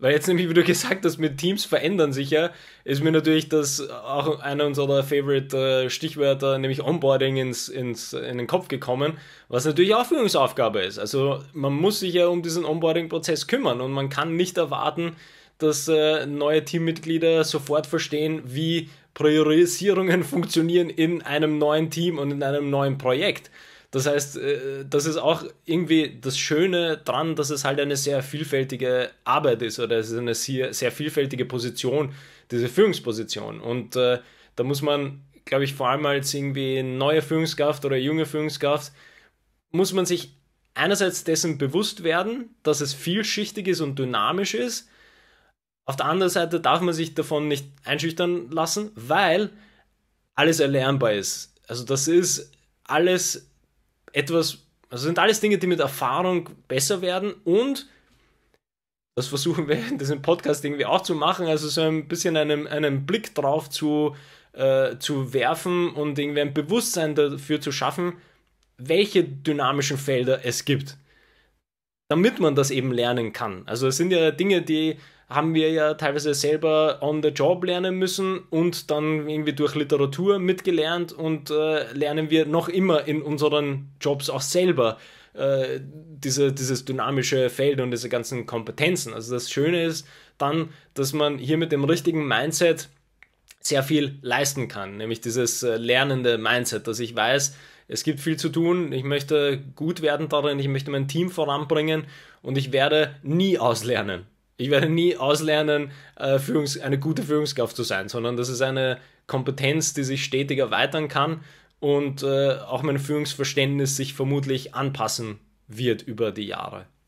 Weil jetzt nämlich, wie du gesagt hast, mit Teams verändern sich ja, ist mir natürlich das auch einer unserer Favorite-Stichwörter, nämlich Onboarding, in den Kopf gekommen, was natürlich auch Führungsaufgabe ist. Also man muss sich ja um diesen Onboarding-Prozess kümmern und man kann nicht erwarten, dass neue Teammitglieder sofort verstehen, wie Priorisierungen funktionieren in einem neuen Team und in einem neuen Projekt. Das heißt, das ist auch irgendwie das Schöne dran, dass es halt eine sehr vielfältige Arbeit ist oder es ist eine sehr vielfältige Position, diese Führungsposition. Und da muss man, glaube ich, vor allem als irgendwie neue Führungskraft oder junge Führungskraft, muss man sich einerseits dessen bewusst werden, dass es vielschichtig ist und dynamisch ist. Auf der anderen Seite darf man sich davon nicht einschüchtern lassen, weil alles erlernbar ist. Also das ist alles sind alles Dinge, die mit Erfahrung besser werden, und das versuchen wir in diesem Podcast irgendwie auch zu machen, also so ein bisschen einen Blick drauf zu werfen und irgendwie ein Bewusstsein dafür zu schaffen, welche dynamischen Felder es gibt, damit man das eben lernen kann. Also es sind ja Dinge, die haben wir ja teilweise selber on the job lernen müssen und dann irgendwie durch Literatur mitgelernt, und lernen wir noch immer in unseren Jobs auch selber dieses dynamische Feld und diese ganzen Kompetenzen. Also das Schöne ist dann, dass man hier mit dem richtigen Mindset sehr viel leisten kann, nämlich dieses lernende Mindset, dass ich weiß, es gibt viel zu tun, ich möchte gut werden darin, ich möchte mein Team voranbringen und ich werde nie auslernen. Ich werde nie auslernen, eine gute Führungskraft zu sein, sondern das ist eine Kompetenz, die sich stetig erweitern kann und auch mein Führungsverständnis sich vermutlich anpassen wird über die Jahre.